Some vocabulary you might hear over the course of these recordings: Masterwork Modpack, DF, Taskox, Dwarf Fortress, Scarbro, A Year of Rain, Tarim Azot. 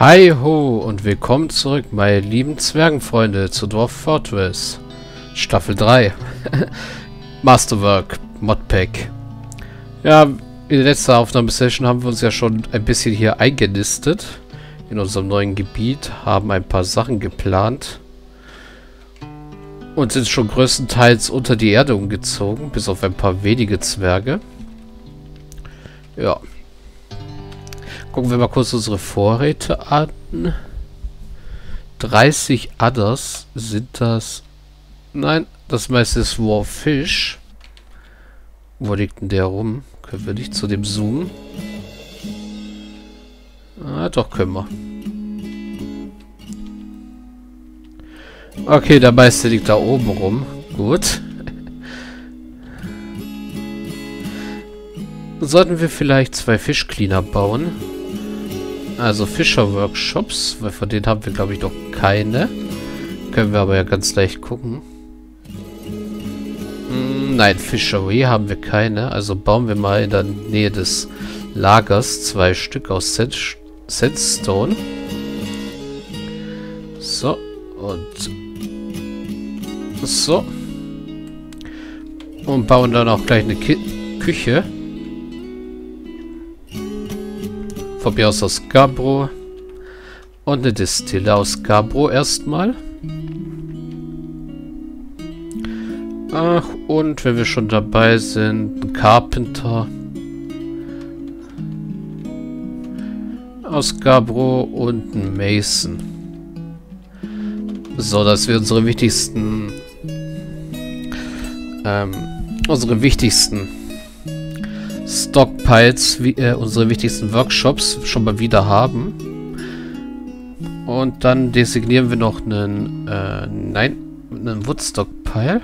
Hi ho und willkommen zurück, meine lieben Zwergenfreunde, zu Dwarf Fortress. Staffel 3. Masterwork Modpack. Ja, in letzter Aufnahmesession haben wir uns ja schon ein bisschen hier eingenistet. In unserem neuen Gebiet, haben ein paar Sachen geplant. Und sind schon größtenteils unter die Erde umgezogen, bis auf ein paar wenige Zwerge. Ja. Gucken wir mal kurz unsere Vorräte an. 30 Adders sind das. Nein, das meiste ist Warfish. Wo liegt denn der rum? Können wir nicht zu dem zoomen? Ah, doch, können wir. Okay, der meiste liegt da oben rum. Gut. Sollten wir vielleicht zwei Fischcleaner bauen? Also Fischer-Workshops, weil von denen haben wir, glaube ich, noch keine. Können wir aber ja ganz leicht gucken. Nein, Fishery haben wir keine. Also bauen wir mal in der Nähe des Lagers zwei Stück aus Sandstone. So, und so. Und bauen dann auch gleich eine Küche. Von mir aus Scarbro. Und eine Destille aus Scarbro erstmal. Ach, und wenn wir schon dabei sind, ein Carpenter. Aus Scarbro und ein Mason. So, dass wir unsere wichtigsten. Stockpiles, wie unsere wichtigsten Workshops schon mal wieder haben. Und dann designieren wir noch einen einen Woodstockpile.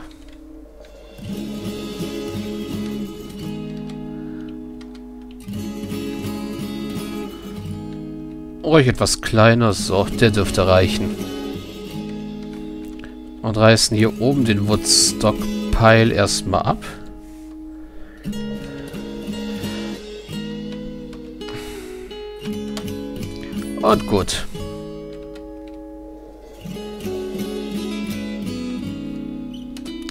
Ruhig etwas kleiner, so, der dürfte reichen. Und reißen hier oben den Woodstockpile erstmal ab. Und gut.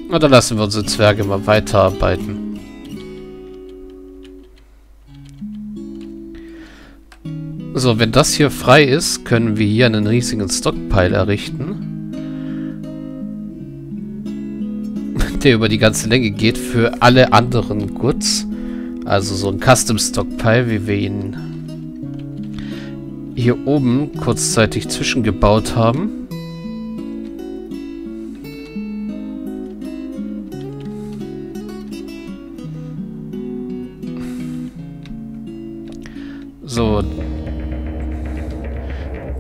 Und dann lassen wir unsere Zwerge mal weiterarbeiten. So, wenn das hier frei ist, können wir hier einen riesigen Stockpile errichten. Der über die ganze Länge geht für alle anderen Goods. Also so ein Custom Stockpile, wie wir ihn hier oben kurzzeitig zwischengebaut haben. So.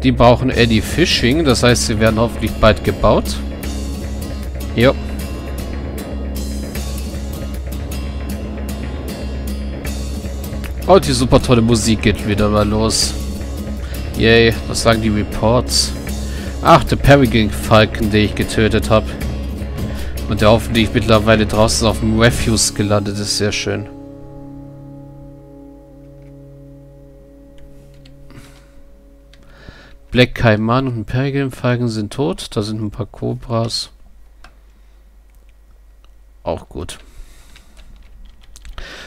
Die brauchen Eddie Fishing, das heißt, sie werden hoffentlich bald gebaut. Jo. Oh, die super tolle Musik geht wieder mal los. Yay, was sagen die Reports? Ach, der Peregrine-Falken, den ich getötet habe. Und der hoffentlich mittlerweile draußen auf dem Refuse gelandet ist. Sehr schön. Black Kaiman und ein Peregrine-Falken sind tot. Da sind ein paar Cobras. Auch gut.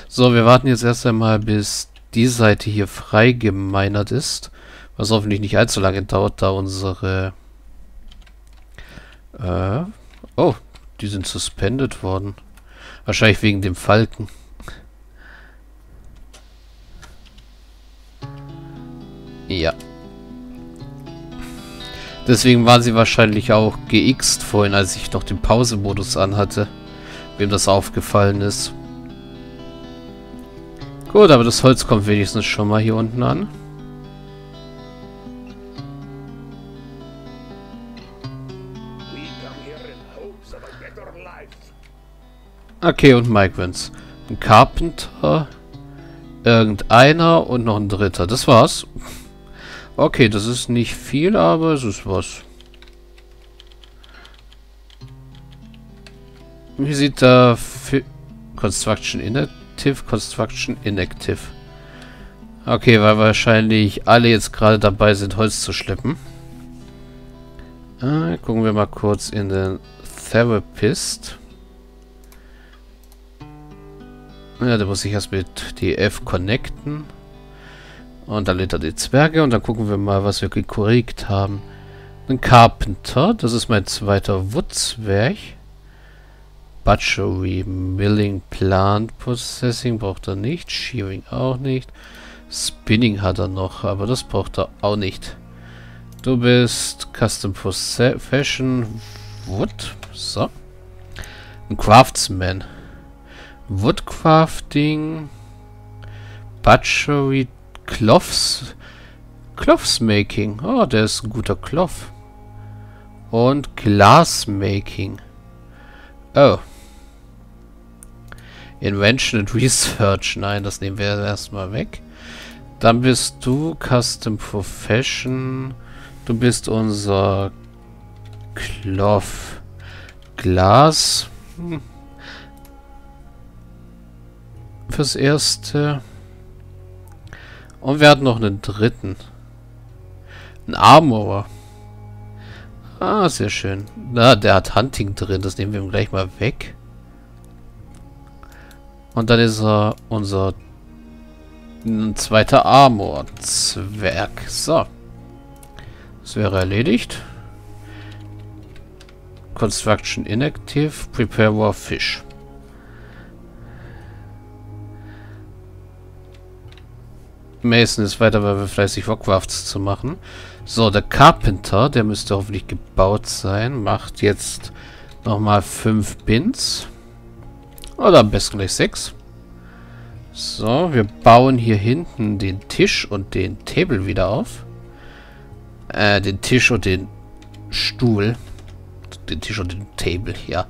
So, wir warten jetzt erst einmal, bis die Seite hier frei gemeinert ist. Was hoffentlich nicht allzu lange dauert, da unsere... oh, die sind suspendet worden. Wahrscheinlich wegen dem Falken. Ja. Deswegen waren sie wahrscheinlich auch geXt vorhin, als ich noch den Pause-Modus anhatte. Wem das aufgefallen ist. Gut, aber das Holz kommt wenigstens schon mal hier unten an. Okay, und Mike wins. Ein Carpenter, irgendeiner und noch ein dritter. Das war's. Okay, das ist nicht viel, aber es ist was. Wie sieht da Construction Inactive? Okay, weil wahrscheinlich alle jetzt gerade dabei sind, Holz zu schleppen. Gucken wir mal kurz in den Therapist. Ja, da muss ich erst mit DF connecten. Und dann lädt er die Zwerge. Und dann gucken wir mal, was wir gekriegt haben. Ein Carpenter. Das ist mein zweiter Woodzwerg. Butchery, Milling, Plant Processing braucht er nicht. Shearing auch nicht. Spinning hat er noch, aber das braucht er auch nicht. Du bist Custom Fashion Wood. So. Ein Craftsman. Woodcrafting, Butchery, Cloths, Clothsmaking. Oh, der ist ein guter Cloth. Und Glassmaking. Oh. Invention and Research. Nein, das nehmen wir erstmal weg. Dann bist du Custom Profession. Du bist unser Cloth. Glas. Hm. Fürs Erste. Und wir hatten noch einen dritten. Ein Armorer. Ah, sehr schön. Na, der hat Hunting drin. Das nehmen wir ihm gleich mal weg. Und dann ist er unser zweiter Armor-Zwerg. So. Das wäre erledigt. Construction inactive. Prepare war fish. Mason ist weiter, weil wir fleißig Rockcrafts zu machen. So, der Carpenter, der müsste hoffentlich gebaut sein, macht jetzt nochmal 5 Bins. Oder am besten gleich 6. So, wir bauen hier hinten den Tisch und den Table wieder auf. Den Tisch und den Stuhl. Den Tisch und den Table, ja.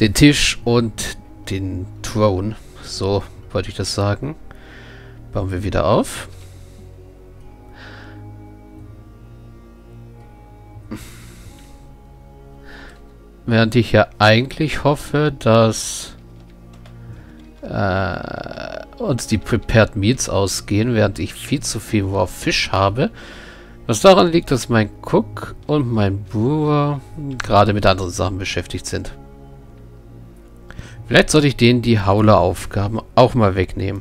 Den Tisch und den Throne. So. Wollte ich das sagen? Bauen wir wieder auf. Während ich ja eigentlich hoffe, dass uns die Prepared Meats ausgehen, während ich viel zu viel Raw Fish habe. Was daran liegt, dass mein Cook und mein Brewer gerade mit anderen Sachen beschäftigt sind. Vielleicht sollte ich denen die Hauler-Aufgaben auch mal wegnehmen.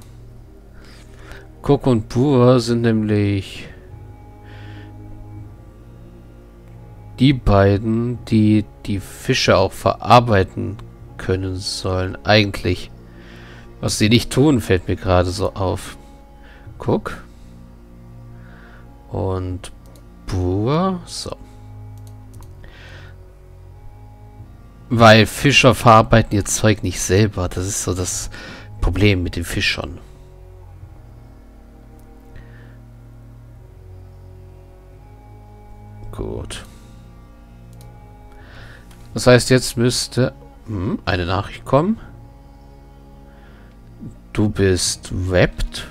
Cook und Brewer sind nämlich die beiden, die die Fische auch verarbeiten können sollen. Eigentlich. Was sie nicht tun, fällt mir gerade so auf. Cook und Brewer. So. Weil Fischer verarbeiten ihr Zeug nicht selber. Das ist so das Problem mit den Fischern. Gut. Das heißt, jetzt müsste eine Nachricht kommen. Du bist webbed.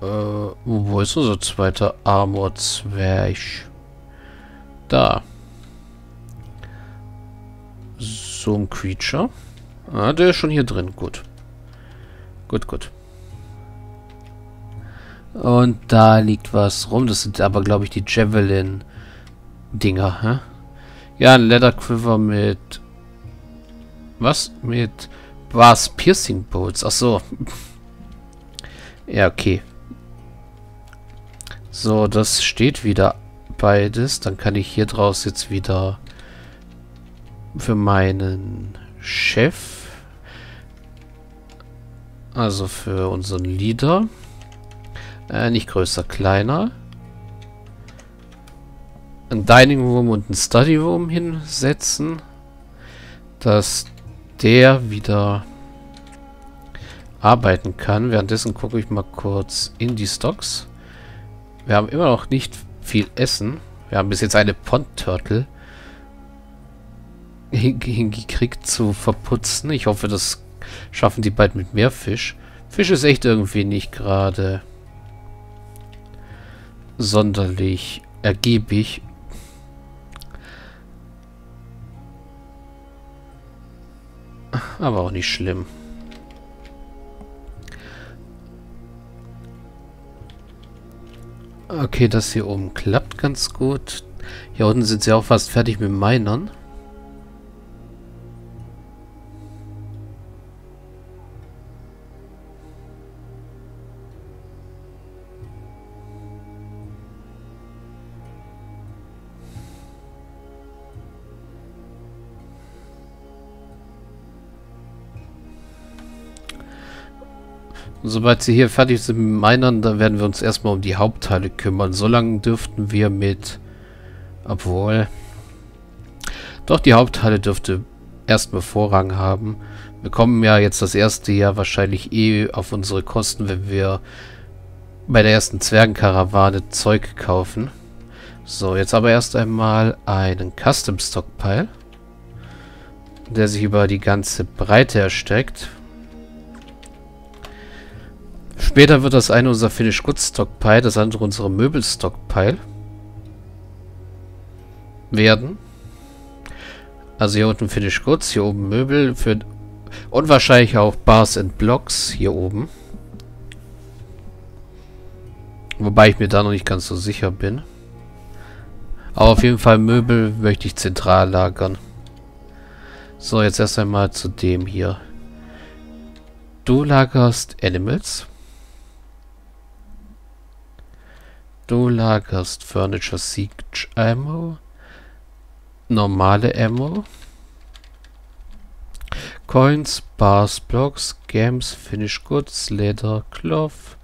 Wo ist unser zweiter Armor-Zwerg? Da. So ein Creature. Ah, der ist schon hier drin. Gut. Gut, gut. Und da liegt was rum. Das sind aber, glaube ich, die Javelin-Dinger. Hä? Ja, ein Leather-Quiver mit... Was? Mit Brass-Piercing-Bolts. Ach so. Ja, okay. So, das steht wieder beides. Dann kann ich hier draus jetzt wieder für meinen Chef, also für unseren Leader, nicht größer, kleiner, ein Dining Room und ein Study Room hinsetzen, dass der wieder arbeiten kann. Währenddessen gucke ich mal kurz in die Stocks. Wir haben immer noch nicht viel Essen. Wir haben bis jetzt eine Pond Turtle hingekriegt zu verputzen. Ich hoffe, das schaffen die bald mit mehr Fisch. Fisch ist echt irgendwie nicht gerade sonderlich ergiebig. aber auch nicht schlimm. Okay, das hier oben klappt ganz gut. Hier unten sind sie auch fast fertig mit Minern. Sobald sie hier fertig sind mit Minern, dann werden wir uns erstmal um die Hauptteile kümmern. Solange dürften wir mit... Obwohl... Doch, die Hauptteile dürfte erstmal Vorrang haben. Wir kommen ja jetzt das erste Jahr wahrscheinlich eh auf unsere Kosten, wenn wir bei der ersten Zwergenkarawane Zeug kaufen. So, jetzt aber erst einmal einen Custom Stockpile, der sich über die ganze Breite erstreckt. Später wird das eine unser Finished Goods Stockpile, das andere unsere Möbel Stockpile werden. Also hier unten Finished Goods, hier oben Möbel für und wahrscheinlich auch Bars and Blocks hier oben. Wobei ich mir da noch nicht ganz so sicher bin. Aber auf jeden Fall Möbel möchte ich zentral lagern. So, jetzt erst einmal zu dem hier. Du lagerst Animals. Du lagerst Furniture Siege Ammo, normale Ammo, Coins, Bars, Blocks, Games, Finished Goods, Leder, Cloth,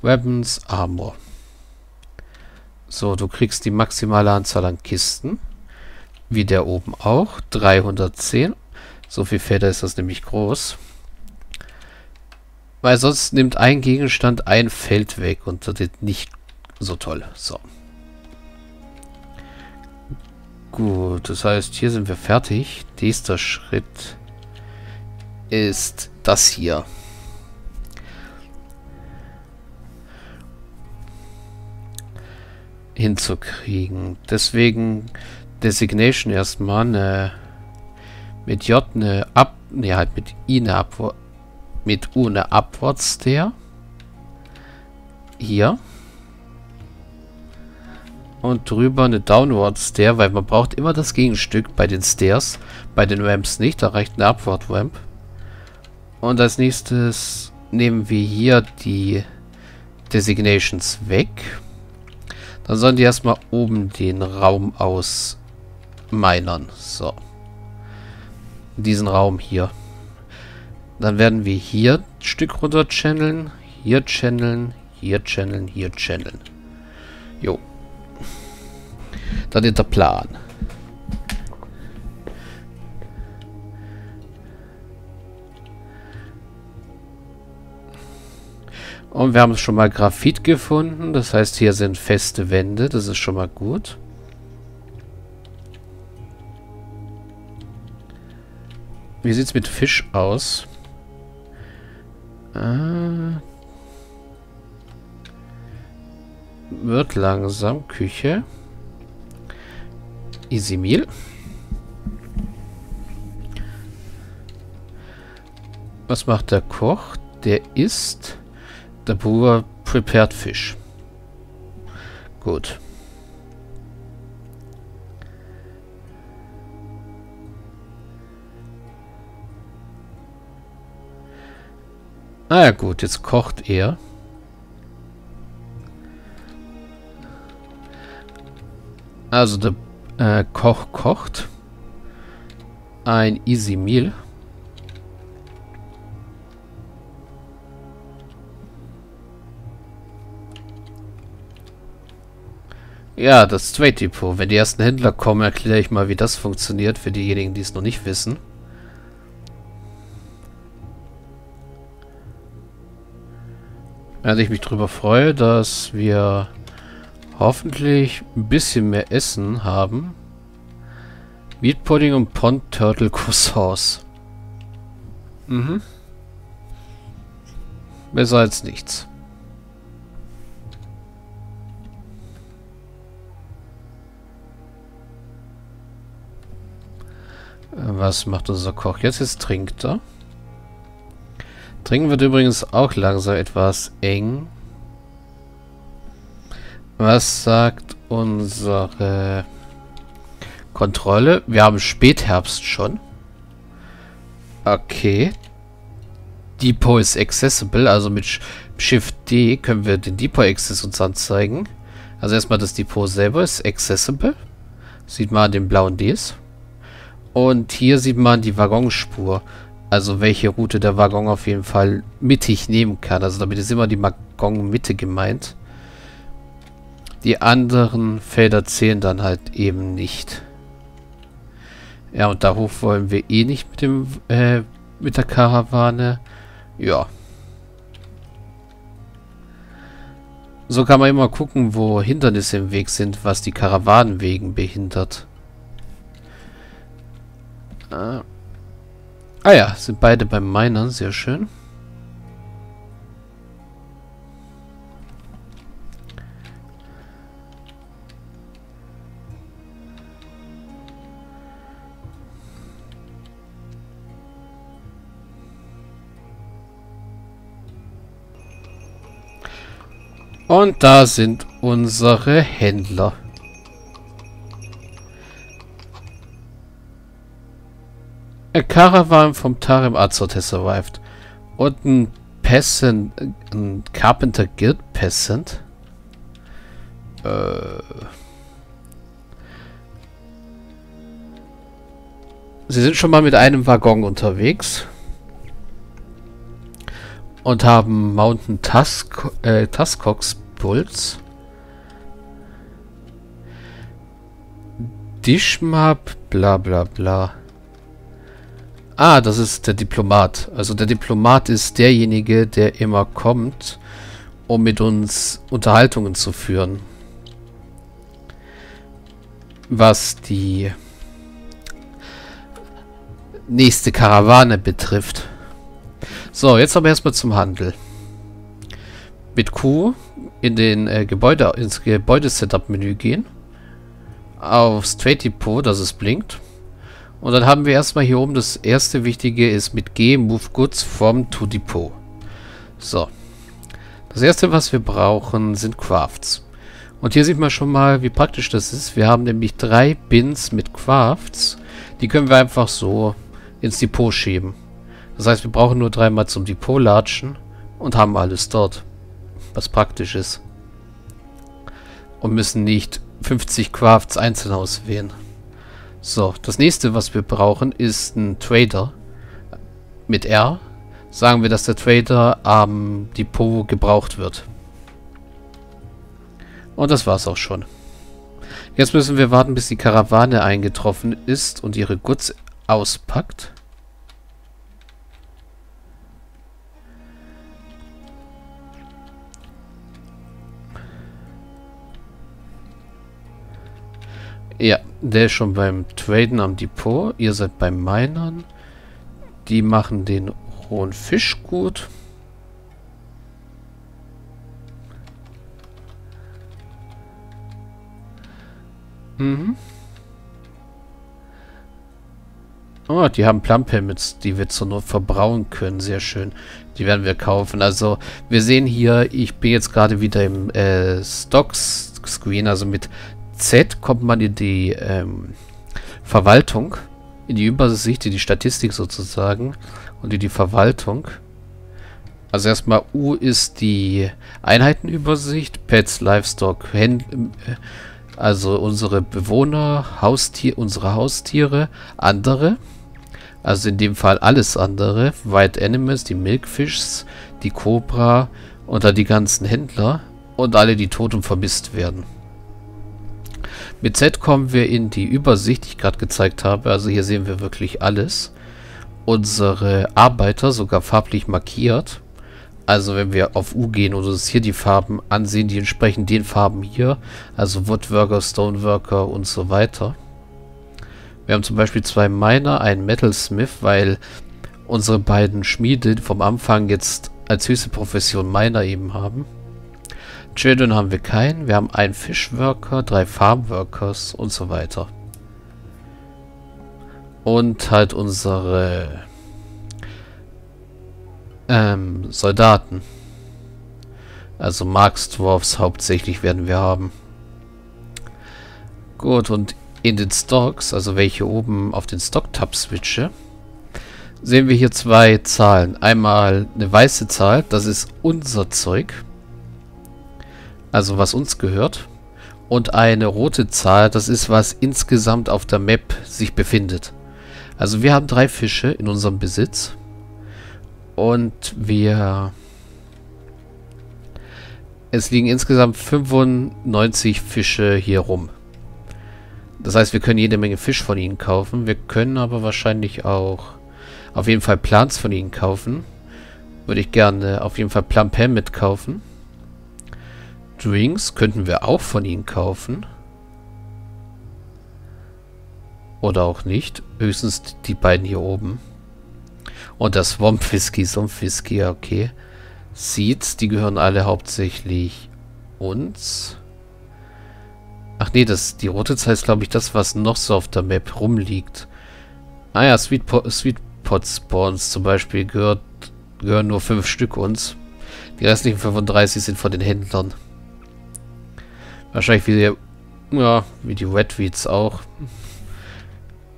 Weapons, Armor. So, du kriegst die maximale Anzahl an Kisten, wie der oben auch, 310. So viel Feder ist das nämlich groß. Weil sonst nimmt ein Gegenstand ein Feld weg und das ist nicht so toll. So. Gut, das heißt, hier sind wir fertig. Nächster Schritt ist das hier. Hinzukriegen. Deswegen Designation erstmal eine mit J eine ab. Ne, halt mit I eine Abwort. Mit U eine Upward Stair. Hier. Und drüber eine Downward Stair, weil man braucht immer das Gegenstück bei den Stairs. Bei den Ramps nicht, da reicht eine Upward Ramp. Und als nächstes nehmen wir hier die Designations weg. Dann sollen die erstmal oben den Raum ausminern. So. Diesen Raum hier. Dann werden wir hier ein Stück runter channeln, hier channeln, hier channeln, hier channeln. Jo. Dann ist der Plan. Und wir haben schon mal Graphit gefunden. Das heißt, hier sind feste Wände. Das ist schon mal gut. Wie sieht es mit Fisch aus? Wird langsam Küche. Easy Meal. Was macht der Koch? Der isst. Der Brewer prepared Fisch. Gut. Na ja, gut, jetzt kocht er. Also der Koch kocht. Ein Easy Meal. Ja, das Trade Depot. Wenn die ersten Händler kommen, erkläre ich mal, wie das funktioniert für diejenigen, die es noch nicht wissen. Also ich mich darüber freue, dass wir hoffentlich ein bisschen mehr Essen haben. Meat Pudding und Pond Turtle Croissants. Mhm. Besser als nichts. Was macht unser Koch jetzt? Jetzt trinkt er. Trinken wird übrigens auch langsam etwas eng. Was sagt unsere Kontrolle? Wir haben Spätherbst schon. Okay. Depot ist accessible, also mit Shift D können wir den Depot Access uns anzeigen. Also erstmal das Depot selber ist accessible. Sieht man an den blauen Ds. Und hier sieht man die Waggonspur. Also welche Route der Waggon auf jeden Fall mittig nehmen kann. Also damit ist immer die Waggonmitte gemeint. Die anderen Felder zählen dann halt eben nicht. Ja, und da hoch wollen wir eh nicht mit dem mit der Karawane. Ja. So kann man immer gucken, wo Hindernisse im Weg sind, was die Karawanenwegen behindert. Ah ja, sind beide beim Minern, sehr schön. Und da sind unsere Händler. A Caravan vom Tarim Azot has arrived. Und ein Peasant, ein Carpenter Guild Peasant. Sie sind schon mal mit einem Waggon unterwegs. Und haben Mountain Taskox Bulls. Dishmap, bla bla bla. Ah, das ist der Diplomat. Also der Diplomat ist derjenige, der immer kommt, um mit uns Unterhaltungen zu führen. Was die nächste Karawane betrifft. So, jetzt aber erstmal zum Handel. Mit Q in den ins Gebäude-Setup-Menü gehen. Aufs Trade-Depot, dass es blinkt. Und dann haben wir erstmal hier oben das erste Wichtige ist mit G, Move Goods from to Depot. So. Das erste, was wir brauchen, sind Crafts. Und hier sieht man schon mal, wie praktisch das ist. Wir haben nämlich 3 Bins mit Crafts. Die können wir einfach so ins Depot schieben. Das heißt, wir brauchen nur 3 Mal zum Depot latschen und haben alles dort. Was praktisch ist. Und müssen nicht 50 Crafts einzeln auswählen. So, das nächste, was wir brauchen, ist ein Trader mit R. Sagen wir, dass der Trader am Depot gebraucht wird. Und das war's auch schon. Jetzt müssen wir warten, bis die Karawane eingetroffen ist und ihre Goods auspackt. Ja, der ist schon beim Traden am Depot. Ihr seid beim Minern. Die machen den rohen Fisch gut. Mhm. Oh, die haben Plum-Pelmets, die wir zur Not verbrauen können. Sehr schön. Die werden wir kaufen. Also, wir sehen hier, ich bin jetzt gerade wieder im Stocks-Screen, also mit Z kommt man in die Verwaltung, in die Übersicht, in die Statistik sozusagen und in die Verwaltung. Also erstmal U ist die Einheitenübersicht, Pets, Livestock, also unsere Bewohner, unsere Haustiere, andere, also in dem Fall alles andere, Wild Animals, die Milkfishs, die Cobra und dann die ganzen Händler und alle, die tot und vermisst werden. Mit Z kommen wir in die Übersicht, die ich gerade gezeigt habe. Also hier sehen wir wirklich alles. Unsere Arbeiter sogar farblich markiert. Also wenn wir auf U gehen oder uns hier die Farben ansehen, die entsprechen den Farben hier. Also Woodworker, Stoneworker und so weiter. Wir haben zum Beispiel 2 Miner, einen Metalsmith, weil unsere beiden Schmiede vom Anfang jetzt als höchste Profession Miner eben haben. Children haben wir keinen. Wir haben einen Fischworker, 3 Farmworkers und so weiter. und halt unsere Soldaten. Also Marksdwarfs hauptsächlich werden wir haben. Gut, und in den Stocks, also welche oben auf den Stock-Tab switche, sehen wir hier zwei Zahlen. Einmal eine weiße Zahl, das ist unser Zeug, also was uns gehört. Und eine rote Zahl, das ist was insgesamt auf der Map sich befindet. Also wir haben 3 Fische in unserem Besitz. Und wir... Es liegen insgesamt 95 Fische hier rum. Das heißt, wir können jede Menge Fisch von ihnen kaufen. Wir können aber wahrscheinlich auch auf jeden Fall Plants von ihnen kaufen. Würde ich gerne auf jeden Fall Plampem mitkaufen. Drinks könnten wir auch von ihnen kaufen. Oder auch nicht. Höchstens die beiden hier oben. Und das Swampfisky, Sumpfisky, okay. Seeds, die gehören alle hauptsächlich uns. Ach nee, die rote Zahl ist, glaube ich, das, was noch so auf der Map rumliegt. Ah ja, Sweet Pot Spawns zum Beispiel gehören nur 5 Stück uns. Die restlichen 35 sind von den Händlern. Wahrscheinlich wie die Redweeds auch.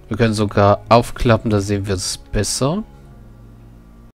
Wir können sogar aufklappen, da sehen wir es besser.